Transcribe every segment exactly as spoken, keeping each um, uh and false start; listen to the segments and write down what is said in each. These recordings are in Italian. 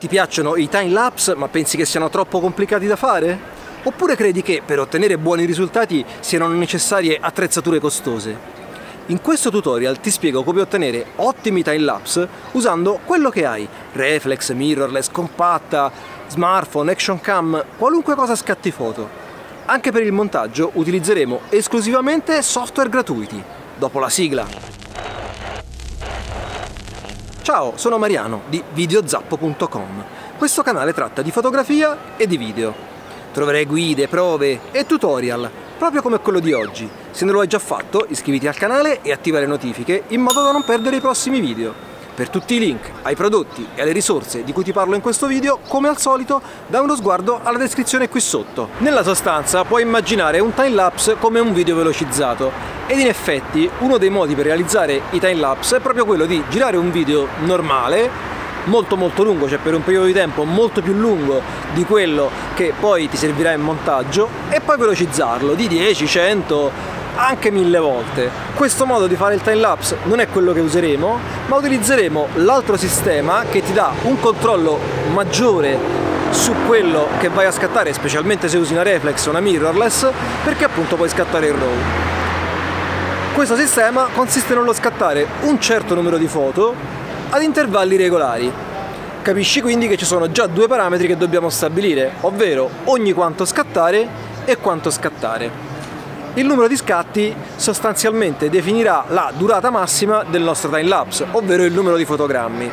Ti piacciono i time lapse ma pensi che siano troppo complicati da fare? Oppure credi che per ottenere buoni risultati siano necessarie attrezzature costose? In questo tutorial ti spiego come ottenere ottimi time lapse usando quello che hai: reflex, mirrorless, compatta, smartphone, action cam, qualunque cosa scatti foto. Anche per il montaggio utilizzeremo esclusivamente software gratuiti. Dopo la sigla. Ciao, sono Mariano di videozappo punto com. Questo canale tratta di fotografia e di video. Troverai guide, prove e tutorial, proprio come quello di oggi. Se non lo hai già fatto, iscriviti al canale e attiva le notifiche in modo da non perdere i prossimi video. Per tutti i link ai prodotti e alle risorse di cui ti parlo in questo video, come al solito, dai uno sguardo alla descrizione qui sotto. Nella sostanza puoi immaginare un timelapse come un video velocizzato, ed in effetti uno dei modi per realizzare i timelapse è proprio quello di girare un video normale, molto molto lungo, cioè per un periodo di tempo molto più lungo di quello che poi ti servirà in montaggio, e poi velocizzarlo di dieci, cento, anche mille volte. Questo modo di fare il timelapse non è quello che useremo, ma utilizzeremo l'altro sistema che ti dà un controllo maggiore su quello che vai a scattare, specialmente se usi una reflex o una mirrorless, perché appunto puoi scattare in RAW. Questo sistema consiste nello scattare un certo numero di foto ad intervalli regolari. Capisci quindi che ci sono già due parametri che dobbiamo stabilire, ovvero ogni quanto scattare e quanto scattare. Il numero di scatti sostanzialmente definirà la durata massima del nostro timelapse, ovvero il numero di fotogrammi.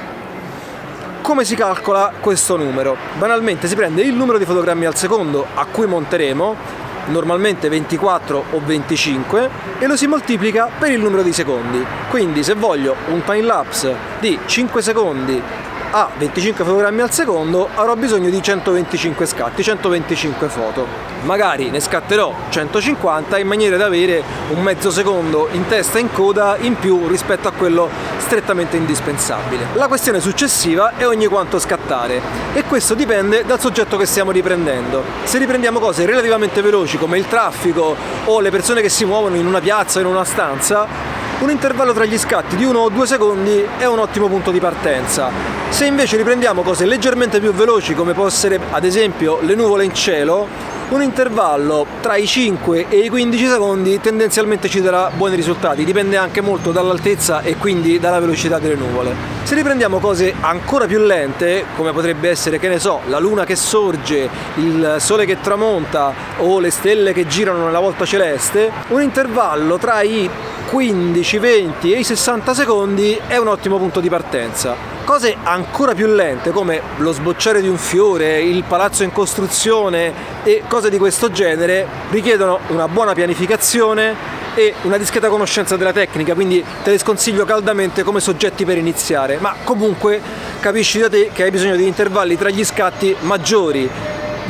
Come si calcola questo numero? Banalmente si prende il numero di fotogrammi al secondo a cui monteremo, normalmente ventiquattro o venticinque, e lo si moltiplica per il numero di secondi. Quindi se voglio un timelapse di cinque secondi a venticinque fotogrammi al secondo, avrò bisogno di centoventicinque scatti, centoventicinque foto. Magari ne scatterò centocinquanta in maniera da avere un mezzo secondo in testa e in coda in più rispetto a quello strettamente indispensabile. La questione successiva è ogni quanto scattare, e questo dipende dal soggetto che stiamo riprendendo. Se riprendiamo cose relativamente veloci come il traffico o le persone che si muovono in una piazza o in una stanza, un intervallo tra gli scatti di uno o due secondi è un ottimo punto di partenza. Se invece riprendiamo cose leggermente più veloci, come può essere ad esempio le nuvole in cielo, un intervallo tra i cinque e i quindici secondi tendenzialmente ci darà buoni risultati, dipende anche molto dall'altezza e quindi dalla velocità delle nuvole. Se riprendiamo cose ancora più lente, come potrebbe essere, che ne so, la luna che sorge, il sole che tramonta o le stelle che girano nella volta celeste, un intervallo tra i quindici, venti e i sessanta secondi è un ottimo punto di partenza. Cose ancora più lente come lo sbocciare di un fiore, il palazzo in costruzione e cose di questo genere richiedono una buona pianificazione e una discreta conoscenza della tecnica, quindi te le sconsiglio caldamente come soggetti per iniziare, ma comunque capisci da te che hai bisogno di intervalli tra gli scatti maggiori,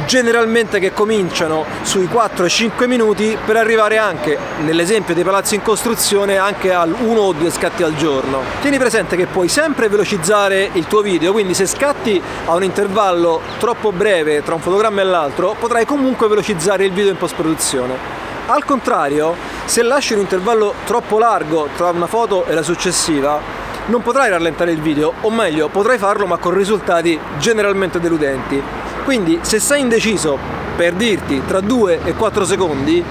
generalmente che cominciano sui quattro cinque minuti, per arrivare anche, nell'esempio dei palazzi in costruzione, anche al uno o due scatti al giorno. Tieni presente che puoi sempre velocizzare il tuo video, quindi se scatti a un intervallo troppo breve tra un fotogramma e l'altro, potrai comunque velocizzare il video in post-produzione. Al contrario, se lasci un intervallo troppo largo tra una foto e la successiva, non potrai rallentare il video, o meglio, potrai farlo ma con risultati generalmente deludenti. Quindi se sei indeciso, per dirti, tra due e quattro secondi,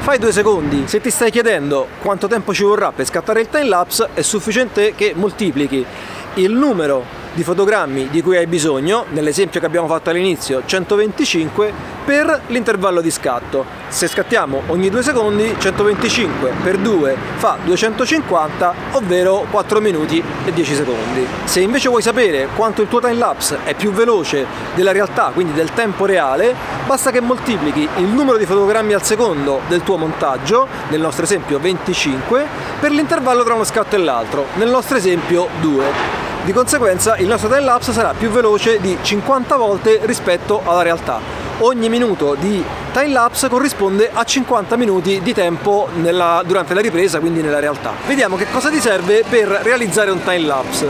fai due secondi. Se ti stai chiedendo quanto tempo ci vorrà per scattare il timelapse, è sufficiente che moltiplichi il numero di fotogrammi di cui hai bisogno, nell'esempio che abbiamo fatto all'inizio, centoventicinque, per l'intervallo di scatto. Se scattiamo ogni due secondi, centoventicinque per due fa duecentocinquanta, ovvero quattro minuti e dieci secondi. Se invece vuoi sapere quanto il tuo timelapse è più veloce della realtà, quindi del tempo reale, basta che moltiplichi il numero di fotogrammi al secondo del tuo montaggio, nel nostro esempio venticinque, per l'intervallo tra uno scatto e l'altro, nel nostro esempio due. Di conseguenza il nostro timelapse sarà più veloce di cinquanta volte rispetto alla realtà. Ogni minuto di timelapse corrisponde a cinquanta minuti di tempo nella, durante la ripresa, quindi nella realtà. Vediamo che cosa ti serve per realizzare un timelapse.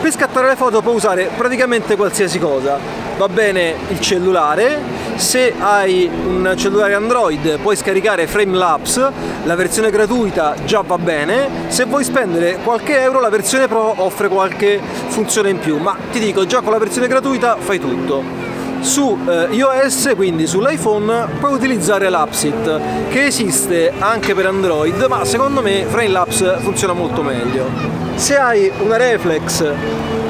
Per scattare le foto puoi usare praticamente qualsiasi cosa. Va bene il cellulare, Se hai un cellulare Android puoi scaricare Frame Lapse, la versione gratuita già va bene. Se vuoi spendere qualche euro la versione Pro offre qualche funzione in più, ma ti dico, già con la versione gratuita fai tutto. Su eh, iOS, quindi sull'iPhone, puoi utilizzare Lapse It, che esiste anche per Android, ma secondo me Frame Lapse funziona molto meglio. Se hai una reflex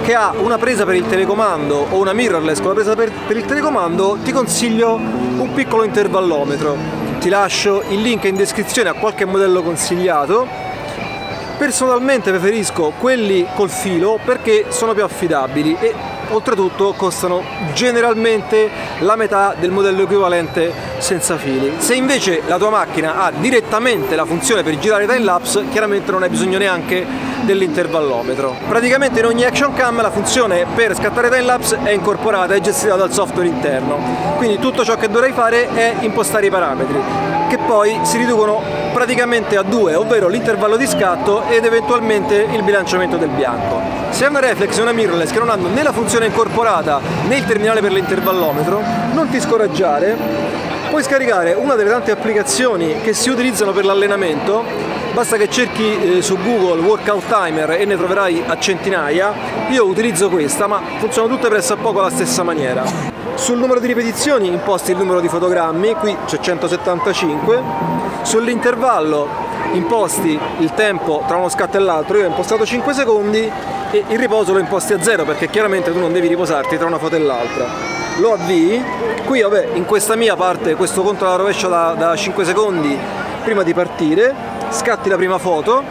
che ha una presa per il telecomando o una mirrorless con una presa per, per il telecomando, ti consiglio un piccolo intervallometro. Ti lascio il link in descrizione a qualche modello consigliato. Personalmente preferisco quelli col filo perché sono più affidabili e oltretutto costano generalmente la metà del modello equivalente senza fili. Se invece la tua macchina ha direttamente la funzione per girare time lapse, chiaramente non hai bisogno neanche dell'intervallometro. Praticamente in ogni action cam la funzione per scattare time lapse è incorporata e gestita dal software interno, quindi tutto ciò che dovrai fare è impostare i parametri, che poi si riducono praticamente a due, ovvero l'intervallo di scatto ed eventualmente il bilanciamento del bianco. Se hai una reflex e una mirrorless che non hanno né la funzione incorporata né il terminale per l'intervallometro, non ti scoraggiare, puoi scaricare una delle tante applicazioni che si utilizzano per l'allenamento. Basta che cerchi eh, su Google workout timer e ne troverai a centinaia. Io utilizzo questa, ma funzionano tutte pressappoco alla stessa maniera. Sul numero di ripetizioni imposti il numero di fotogrammi, qui c'è centosettantacinque. Sull'intervallo imposti il tempo tra uno scatto e l'altro. Io ho impostato cinque secondi e il riposo lo imposti a zero, perché chiaramente tu non devi riposarti tra una foto e l'altra. Lo avvii, qui vabbè, in questa mia parte questo conto alla rovescia da, da cinque secondi prima di partire. Scatti la prima foto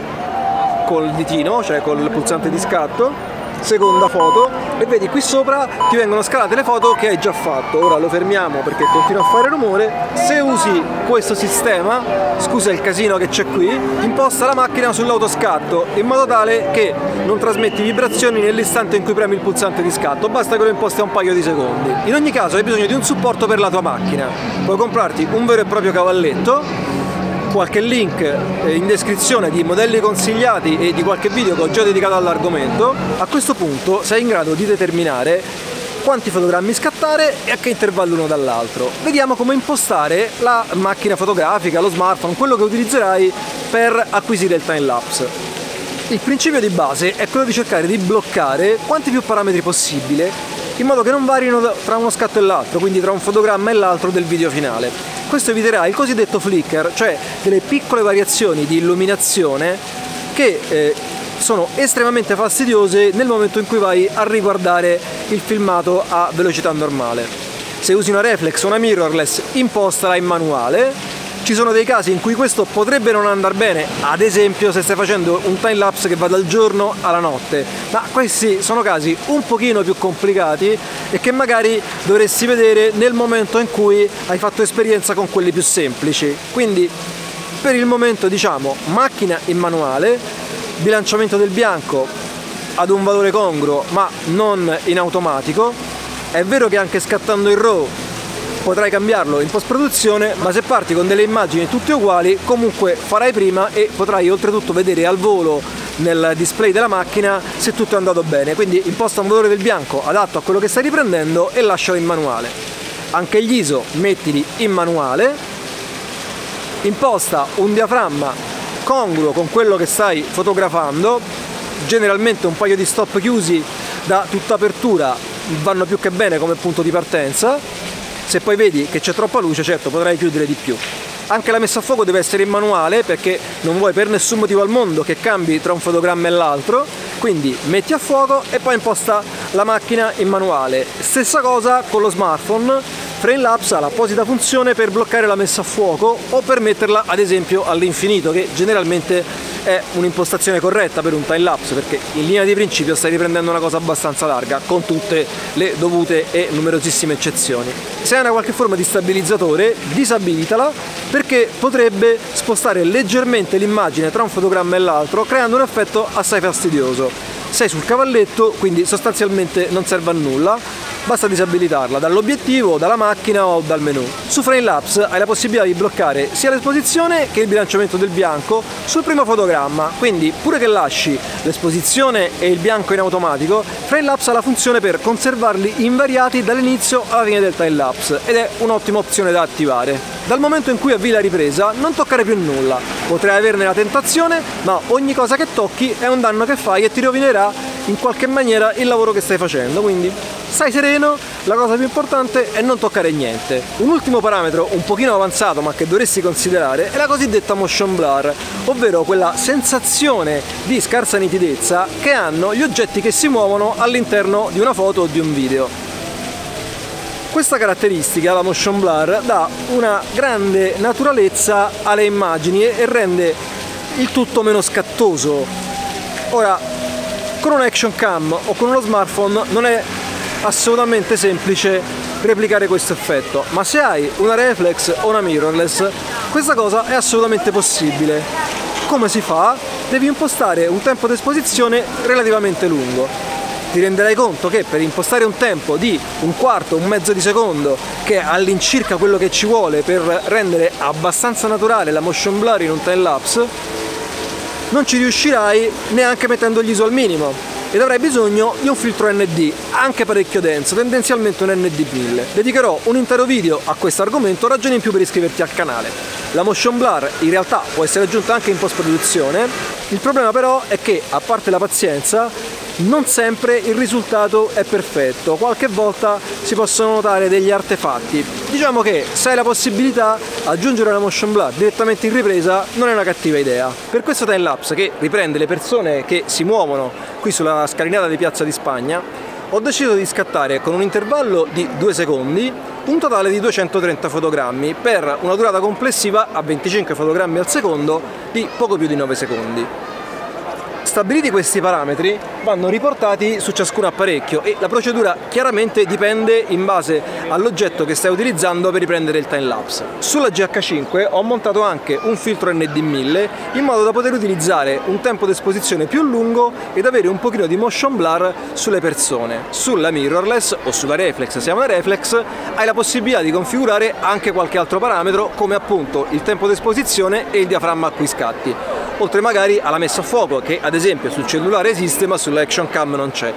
col ditino, cioè col pulsante di scatto, seconda foto, e vedi qui sopra ti vengono scalate le foto che hai già fatto. Ora lo fermiamo perché continua a fare rumore. Se usi questo sistema, scusa il casino che c'è qui, imposta la macchina sull'autoscatto in modo tale che non trasmetti vibrazioni nell'istante in cui premi il pulsante di scatto. Basta che lo imposti a un paio di secondi. In ogni caso hai bisogno di un supporto per la tua macchina. Puoi comprarti un vero e proprio cavalletto. Qualche link in descrizione di modelli consigliati e di qualche video che ho già dedicato all'argomento. A questo punto sei in grado di determinare quanti fotogrammi scattare e a che intervallo uno dall'altro. Vediamo come impostare la macchina fotografica, lo smartphone, quello che utilizzerai per acquisire il time lapse. Il principio di base è quello di cercare di bloccare quanti più parametri possibile in modo che non varino tra uno scatto e l'altro, quindi tra un fotogramma e l'altro del video finale. Questo eviterà il cosiddetto flicker, cioè delle piccole variazioni di illuminazione che eh, sono estremamente fastidiose nel momento in cui vai a riguardare il filmato a velocità normale. Se usi una reflex o una mirrorless, impostala in manuale. Ci sono dei casi in cui questo potrebbe non andare bene, ad esempio se stai facendo un time lapse che va dal giorno alla notte, ma questi sono casi un pochino più complicati e che magari dovresti vedere nel momento in cui hai fatto esperienza con quelli più semplici. Quindi per il momento diciamo macchina in manuale, bilanciamento del bianco ad un valore congruo ma non in automatico. È vero che anche scattando in RAW potrai cambiarlo in post-produzione, ma se parti con delle immagini tutte uguali comunque farai prima e potrai oltretutto vedere al volo nel display della macchina se tutto è andato bene. Quindi imposta un valore del bianco adatto a quello che stai riprendendo e lascialo in manuale. Anche gli I S O mettili in manuale. Imposta un diaframma congruo con quello che stai fotografando. Generalmente un paio di stop chiusi da tutta apertura vanno più che bene come punto di partenza. Se poi vedi che c'è troppa luce, certo, potrai chiudere di più. Anche la messa a fuoco deve essere in manuale, perché non vuoi per nessun motivo al mondo che cambi tra un fotogramma e l'altro, quindi metti a fuoco e poi imposta la macchina in manuale. Stessa cosa con lo smartphone. Frame Lapse ha l'apposita funzione per bloccare la messa a fuoco o per metterla ad esempio all'infinito, che generalmente è un'impostazione corretta per un time lapse, perché in linea di principio stai riprendendo una cosa abbastanza larga con tutte le dovute e numerosissime eccezioni. Se hai una qualche forma di stabilizzatore, disabilitala, perché potrebbe spostare leggermente l'immagine tra un fotogramma e l'altro creando un effetto assai fastidioso. Sei sul cavalletto, quindi sostanzialmente non serve a nulla. basta disabilitarla dall'obiettivo, dalla macchina o dal menu. Su Frame Lapse hai la possibilità di bloccare sia l'esposizione che il bilanciamento del bianco sul primo fotogramma, quindi pure che lasci l'esposizione e il bianco in automatico, Frame Lapse ha la funzione per conservarli invariati dall'inizio alla fine del time lapse ed è un'ottima opzione da attivare. Dal momento in cui avvii la ripresa non toccare più nulla, potrai averne la tentazione, ma ogni cosa che tocchi è un danno che fai e ti rovinerà in qualche maniera il lavoro che stai facendo, quindi stai sereno, la cosa più importante è non toccare niente. Un ultimo parametro un pochino avanzato ma che dovresti considerare è la cosiddetta motion blur, ovvero quella sensazione di scarsa nitidezza che hanno gli oggetti che si muovono all'interno di una foto o di un video. Questa caratteristica, la motion blur, dà una grande naturalezza alle immagini e rende il tutto meno scattoso. Ora, con un action cam o con uno smartphone non è assolutamente semplice replicare questo effetto, ma se hai una reflex o una mirrorless, questa cosa è assolutamente possibile. Come si fa? Devi impostare un tempo di esposizione relativamente lungo. Ti renderai conto che per impostare un tempo di un quarto, un mezzo di secondo, che è all'incirca quello che ci vuole per rendere abbastanza naturale la motion blur in un time lapse, non ci riuscirai neanche mettendo l'ISO al minimo ed avrai bisogno di un filtro N D, anche parecchio denso, tendenzialmente un N D mille. Dedicherò un intero video a questo argomento, ragioni in più per iscriverti al canale. La motion blur in realtà può essere aggiunta anche in post-produzione, il problema però è che, a parte la pazienza, non sempre il risultato è perfetto, qualche volta si possono notare degli artefatti. Diciamo che se hai la possibilità, aggiungere una motion blur direttamente in ripresa non è una cattiva idea. Per questo time lapse che riprende le persone che si muovono qui sulla scalinata di Piazza di Spagna, ho deciso di scattare con un intervallo di due secondi un totale di duecentotrenta fotogrammi per una durata complessiva a venticinque fotogrammi al secondo di poco più di nove secondi. Stabiliti questi parametri, vanno riportati su ciascun apparecchio e la procedura chiaramente dipende in base all'oggetto che stai utilizzando per riprendere il time lapse. Sulla G H cinque ho montato anche un filtro N D mille in modo da poter utilizzare un tempo di esposizione più lungo ed avere un pochino di motion blur sulle persone. Sulla mirrorless o sulla reflex, se hai una reflex, hai la possibilità di configurare anche qualche altro parametro come appunto il tempo di esposizione e il diaframma a cui scatti, oltre magari alla messa a fuoco che ad esempio sul cellulare esiste ma sull'action cam non c'è.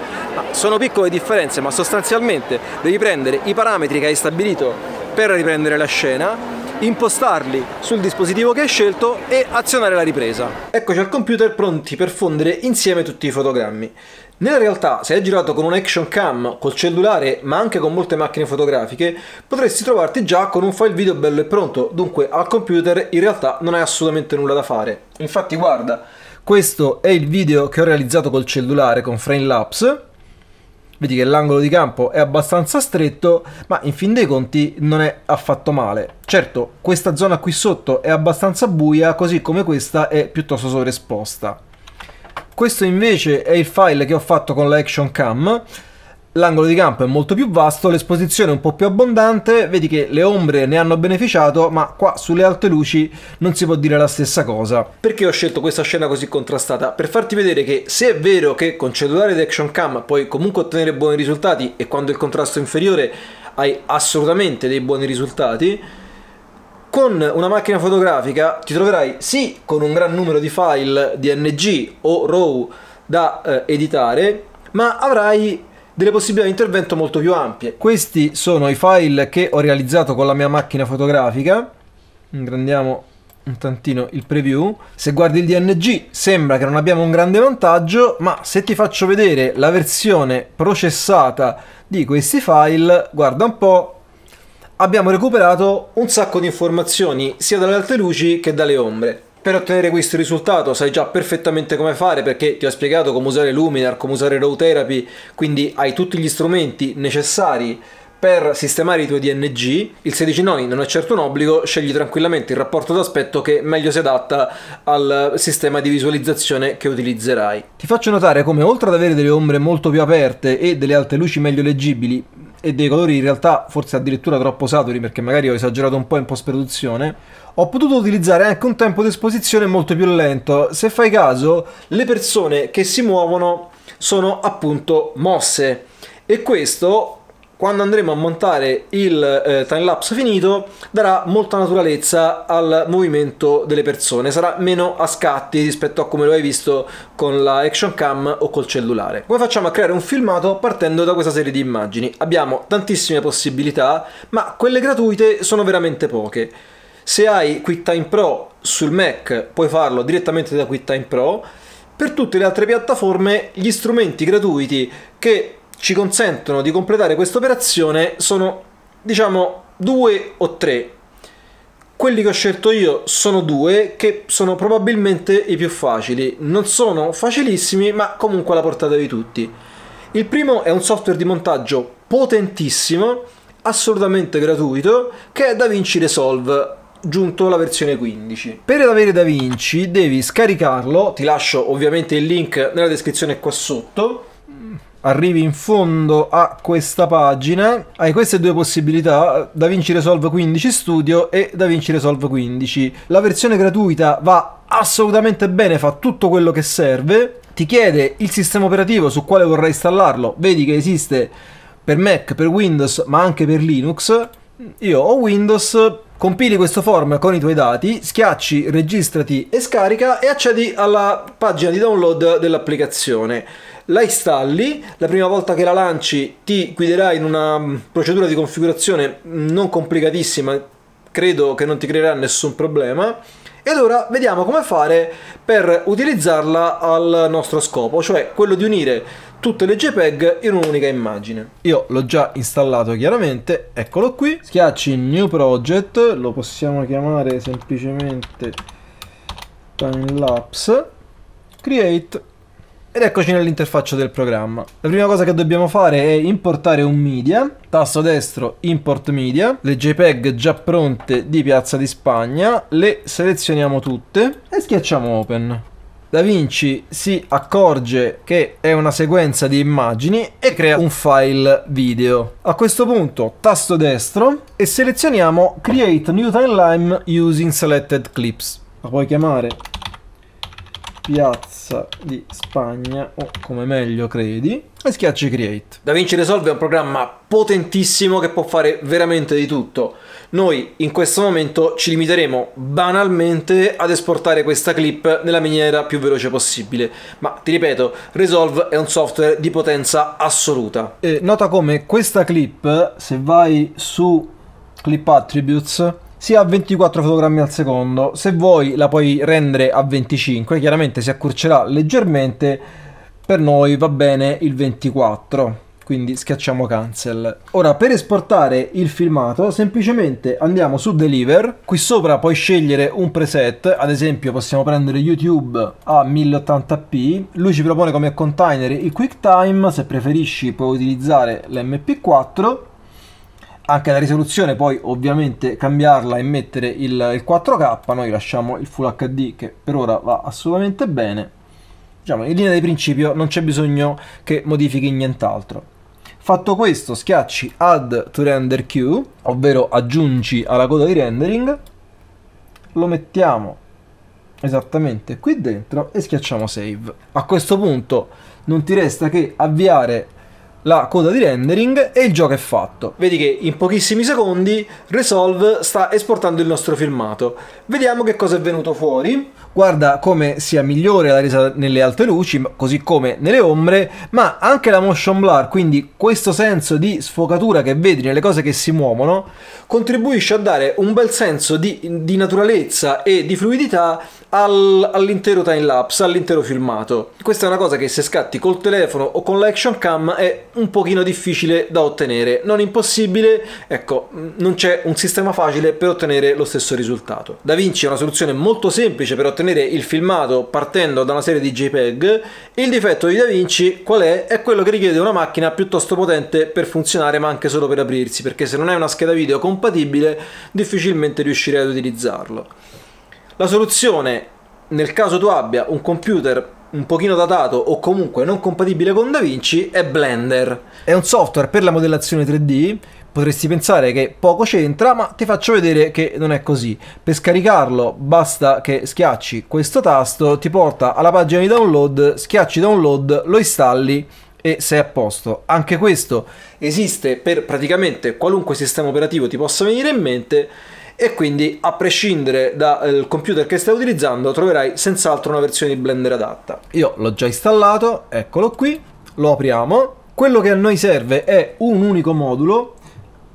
Sono piccole differenze, ma sostanzialmente devi prendere i parametri che hai stabilito per riprendere la scena, impostarli sul dispositivo che hai scelto e azionare la ripresa. Eccoci al computer pronti per fondere insieme tutti i fotogrammi. Nella realtà, se hai girato con un action cam, col cellulare, ma anche con molte macchine fotografiche, potresti trovarti già con un file video bello e pronto, dunque al computer in realtà non hai assolutamente nulla da fare. Infatti guarda, questo è il video che ho realizzato col cellulare con Frame Lapse. Vedi che l'angolo di campo è abbastanza stretto, ma in fin dei conti non è affatto male. Certo, questa zona qui sotto è abbastanza buia, così come questa è piuttosto sovraesposta. Questo invece è il file che ho fatto con la action cam. L'angolo di campo è molto più vasto, l'esposizione è un po' più abbondante, vedi che le ombre ne hanno beneficiato, ma qua sulle alte luci non si può dire la stessa cosa. Perché ho scelto questa scena così contrastata? Per farti vedere che se è vero che con cellulare ed action cam puoi comunque ottenere buoni risultati e quando il contrasto è inferiore hai assolutamente dei buoni risultati, con una macchina fotografica ti troverai sì con un gran numero di file D N G o RAW da eh, editare, ma avrai delle possibilità di intervento molto più ampie. Questi sono i file che ho realizzato con la mia macchina fotografica. Ingrandiamo un tantino il preview. Se guardi il D N G sembra che non abbiamo un grande vantaggio, ma se ti faccio vedere la versione processata di questi file, guarda un po', abbiamo recuperato un sacco di informazioni sia dalle alte luci che dalle ombre. Per ottenere questo risultato sai già perfettamente come fare, perché ti ho spiegato come usare Luminar, come usare RawTherapee, quindi hai tutti gli strumenti necessari per sistemare i tuoi D N G. Il sedici noni non è certo un obbligo, scegli tranquillamente il rapporto d'aspetto che meglio si adatta al sistema di visualizzazione che utilizzerai. Ti faccio notare come, oltre ad avere delle ombre molto più aperte e delle alte luci meglio leggibili, e dei colori in realtà forse addirittura troppo saturi perché magari ho esagerato un po' in post-produzione, ho potuto utilizzare anche un tempo di esposizione molto più lento. Se fai caso, le persone che si muovono sono appunto mosse e questo quando andremo a montare il eh, timelapse finito darà molta naturalezza al movimento delle persone, sarà meno a scatti rispetto a come lo hai visto con la action cam o col cellulare. Come facciamo a creare un filmato partendo da questa serie di immagini? Abbiamo tantissime possibilità, ma quelle gratuite sono veramente poche. Se hai QuickTime Pro sul Mac puoi farlo direttamente da QuickTime Pro. Per tutte le altre piattaforme gli strumenti gratuiti che ci consentono di completare questa operazione sono, diciamo, due o tre. Quelli che ho scelto io sono due, che sono probabilmente i più facili. Non sono facilissimi, ma comunque alla portata di tutti. Il primo è un software di montaggio potentissimo, assolutamente gratuito, che è DaVinci Resolve, giunto la versione quindici. Per avere DaVinci devi scaricarlo, ti lascio ovviamente il link nella descrizione qua sotto. Arrivi in fondo a questa pagina, hai queste due possibilità, DaVinci Resolve quindici Studio e DaVinci Resolve quindici. La versione gratuita va assolutamente bene, fa tutto quello che serve, ti chiede il sistema operativo su quale vorrai installarlo, vedi che esiste per Mac, per Windows, ma anche per Linux. Io ho Windows. Compili questo form con i tuoi dati, schiacci registrati e scarica e accedi alla pagina di download dell'applicazione. La installi, la prima volta che la lanci ti guiderà in una procedura di configurazione non complicatissima, credo che non ti creerà nessun problema. Ed ora vediamo come fare per utilizzarla al nostro scopo, cioè quello di unire tutte le JPEG in un'unica immagine. Io l'ho già installato chiaramente, eccolo qui, schiacci New Project, lo possiamo chiamare semplicemente Timelapse, Create, ed eccoci nell'interfaccia del programma. La prima cosa che dobbiamo fare è importare un media, tasto destro Import Media, le JPEG già pronte di Piazza di Spagna, le selezioniamo tutte e schiacciamo Open. DaVinci si accorge che è una sequenza di immagini e crea un file video. A questo punto tasto destro e selezioniamo Create New Timeline Using Selected Clips. La puoi chiamare Piazza di Spagna o come meglio credi e schiacci Create. DaVinci Resolve è un programma potentissimo che può fare veramente di tutto. Noi in questo momento ci limiteremo banalmente ad esportare questa clip nella maniera più veloce possibile, ma ti ripeto, Resolve è un software di potenza assoluta. E nota come questa clip, se vai su Clip Attributes, si ha ventiquattro fotogrammi al secondo, se vuoi la puoi rendere a venticinque, chiaramente si accorcerà leggermente, per noi va bene il ventiquattro, quindi schiacciamo Cancel. Ora per esportare il filmato semplicemente andiamo su Deliver, qui sopra puoi scegliere un preset, ad esempio possiamo prendere YouTube a mille ottanta p, lui ci propone come container il QuickTime, se preferisci puoi utilizzare l'emme pi quattro, anche la risoluzione puoi ovviamente cambiarla e mettere il, il quattro K, noi lasciamo il Full acca di che per ora va assolutamente bene. Diciamo, in linea di principio non c'è bisogno che modifichi nient'altro. Fatto questo schiacci Add to Render Queue, ovvero aggiungi alla coda di rendering, lo mettiamo esattamente qui dentro e schiacciamo Save. A questo punto non ti resta che avviare la coda di rendering e il gioco è fatto. Vedi che in pochissimi secondi Resolve sta esportando il nostro filmato. Vediamo che cosa è venuto fuori. Guarda come sia migliore la resa nelle alte luci, così come nelle ombre, ma anche la motion blur, quindi questo senso di sfocatura che vedi nelle cose che si muovono, contribuisce a dare un bel senso di, di naturalezza e di fluidità al, all'intero timelapse, all'intero filmato. Questa è una cosa che se scatti col telefono o con l'action cam è un pochino difficile da ottenere, non impossibile, ecco, non c'è un sistema facile per ottenere lo stesso risultato. DaVinci è una soluzione molto semplice per ottenere il filmato partendo da una serie di JPEG. Il difetto di DaVinci qual è? È quello che richiede una macchina piuttosto potente per funzionare, ma anche solo per aprirsi, perché se non hai una scheda video compatibile difficilmente riuscirai ad utilizzarlo. La soluzione, nel caso tu abbia un computer un pochino datato o comunque non compatibile con DaVinci, è Blender. È un software per la modellazione tre D, potresti pensare che poco c'entra, ma ti faccio vedere che non è così. Per scaricarlo basta che schiacci questo tasto, ti porta alla pagina di download, schiacci download, lo installi e sei a posto. Anche questo esiste per praticamente qualunque sistema operativo ti possa venire in mente, e quindi a prescindere dal computer che stai utilizzando troverai senz'altro una versione di Blender adatta. Io l'ho già installato, eccolo qui, lo apriamo. Quello che a noi serve è un unico modulo.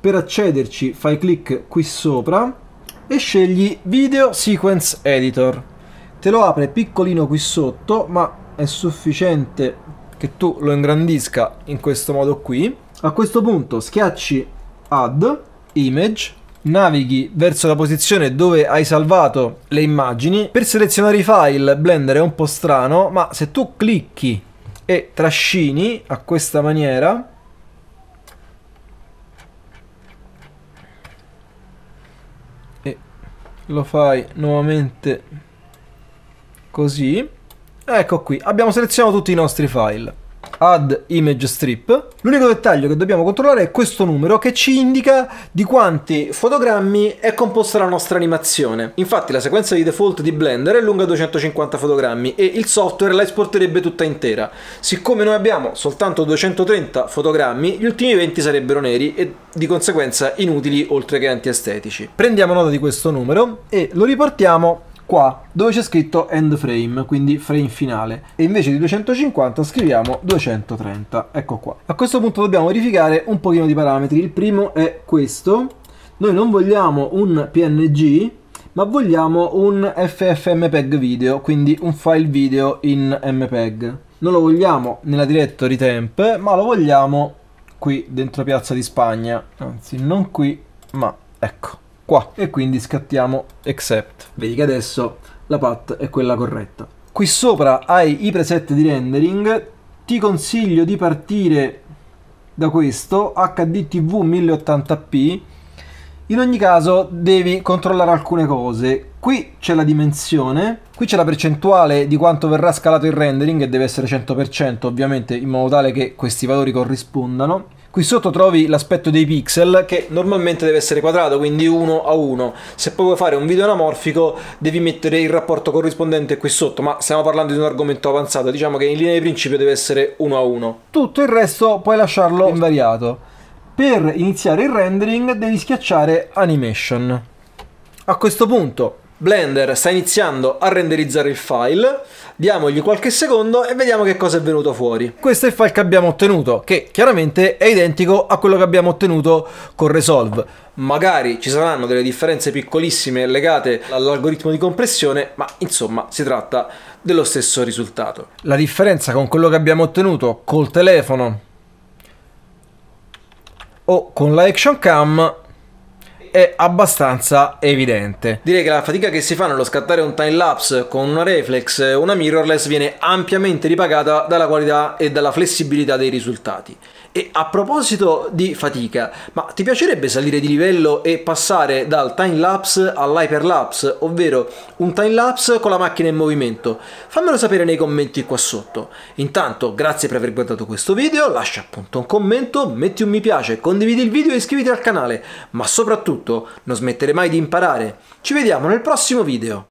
Per accederci fai clic qui sopra e scegli Video Sequence Editor. Te lo apre piccolino qui sotto, ma è sufficiente che tu lo ingrandisca in questo modo qui. A questo punto schiacci Add Image, navighi verso la posizione dove hai salvato le immagini. Per selezionare i file Blender è un po' strano, ma se tu clicchi e trascini a questa maniera e lo fai nuovamente così, ecco qui, abbiamo selezionato tutti i nostri file. Add Image Strip. L'unico dettaglio che dobbiamo controllare è questo numero che ci indica di quanti fotogrammi è composta la nostra animazione. Infatti la sequenza di default di Blender è lunga duecentocinquanta fotogrammi e il software la esporterebbe tutta intera. Siccome noi abbiamo soltanto duecentotrenta fotogrammi, gli ultimi venti sarebbero neri e di conseguenza inutili oltre che antiestetici. Prendiamo nota di questo numero e lo riportiamo qua dove c'è scritto end frame, quindi frame finale, e invece di duecentocinquanta scriviamo duecentotrenta, ecco qua. A questo punto dobbiamo verificare un pochino di parametri. Il primo è questo: noi non vogliamo un P N G, ma vogliamo un FFmpeg video, quindi un file video in MPEG. Non lo vogliamo nella directory temp, ma lo vogliamo qui dentro Piazza di Spagna, anzi non qui, ma ecco qua, e quindi scattiamo Accept. Vedi che adesso la path è quella corretta. Qui sopra hai i preset di rendering, ti consiglio di partire da questo H D T V mille ottanta p. In ogni caso devi controllare alcune cose. Qui c'è la dimensione, qui c'è la percentuale di quanto verrà scalato il rendering, che deve essere cento per cento ovviamente, in modo tale che questi valori corrispondano. Qui sotto trovi l'aspetto dei pixel, che normalmente deve essere quadrato, quindi uno a uno. Se poi vuoi fare un video anamorfico devi mettere il rapporto corrispondente qui sotto, ma stiamo parlando di un argomento avanzato, diciamo che in linea di principio deve essere uno a uno. Tutto il resto puoi lasciarlo invariato. Per iniziare il rendering devi schiacciare Animation. A questo punto Blender sta iniziando a renderizzare il file, diamogli qualche secondo e vediamo che cosa è venuto fuori. Questo è il file che abbiamo ottenuto, che chiaramente è identico a quello che abbiamo ottenuto con Resolve. Magari ci saranno delle differenze piccolissime legate all'algoritmo di compressione, ma insomma si tratta dello stesso risultato. La differenza con quello che abbiamo ottenuto col telefono o con la Action Cam è abbastanza evidente. Direi che la fatica che si fa nello scattare un time lapse con una reflex e una mirrorless viene ampiamente ripagata dalla qualità e dalla flessibilità dei risultati. E a proposito di fatica, ma ti piacerebbe salire di livello e passare dal time lapse all'hyperlapse, ovvero un time lapse con la macchina in movimento? Fammelo sapere nei commenti qua sotto. Intanto grazie per aver guardato questo video, lascia appunto un commento, metti un mi piace, condividi il video e iscriviti al canale, ma soprattutto non smettere mai di imparare. Ci vediamo nel prossimo video!